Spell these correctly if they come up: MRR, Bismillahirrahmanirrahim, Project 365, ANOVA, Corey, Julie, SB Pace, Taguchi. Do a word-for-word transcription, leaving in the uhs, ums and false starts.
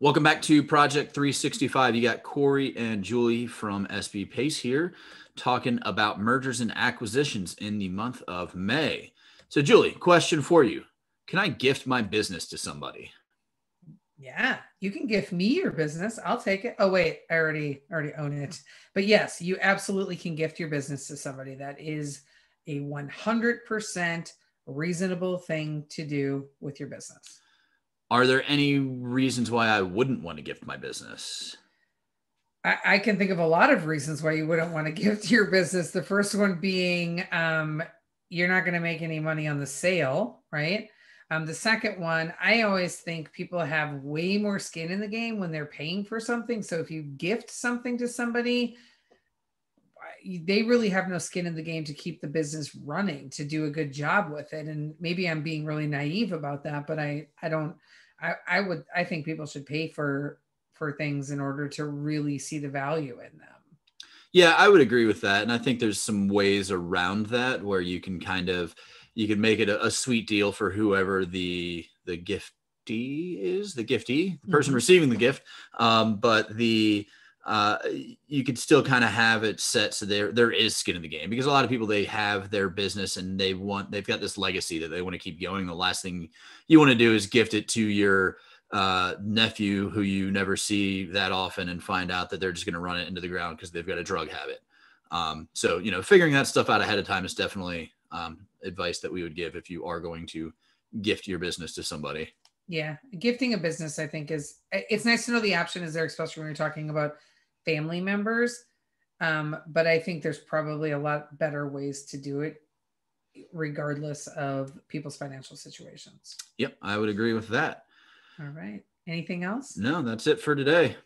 Welcome back to Project three sixty-five. You got Corey and Julie from S B Pace here talking about mergers and acquisitions in the month of May. So Julie, question for you. Can I gift my business to somebody? Yeah, you can gift me your business. I'll take it. Oh, wait, I already, already own it. But yes, you absolutely can gift your business to somebody. That is a one hundred percent reasonable thing to do with your business. Are there any reasons why I wouldn't want to gift my business? I, I can think of a lot of reasons why you wouldn't want to gift your business. The first one being um, you're not going to make any money on the sale, right? Um, the second one, I always think people have way more skin in the game when they're paying for something. So if you gift something to somebody, they really have no skin in the game to keep the business running, to do a good job with it. And maybe I'm being really naive about that, but I, I don't, I, I would, I think people should pay for, for things in order to really see the value in them. Yeah, I would agree with that. And I think there's some ways around that where you can kind of, you can make it a, a sweet deal for whoever the, the giftee is, the giftee, the person mm-hmm. receiving the gift. Um, but the, Uh, you could still kind of have it set so there there is skin in the game, because a lot of people, they have their business and they want they've got this legacy that they want to keep going. The last thing you want to do is gift it to your uh, nephew who you never see that often and find out that they're just going to run it into the ground because they've got a drug habit. Um, so you know, figuring that stuff out ahead of time is definitely um, advice that we would give if you are going to gift your business to somebody. Yeah, gifting a business, I think, is it's nice to know the option is there, especially when you're talking about family members. Um, but I think there's probably a lot better ways to do it regardless of people's financial situations. Yep. I would agree with that. All right. Anything else? No, that's it for today.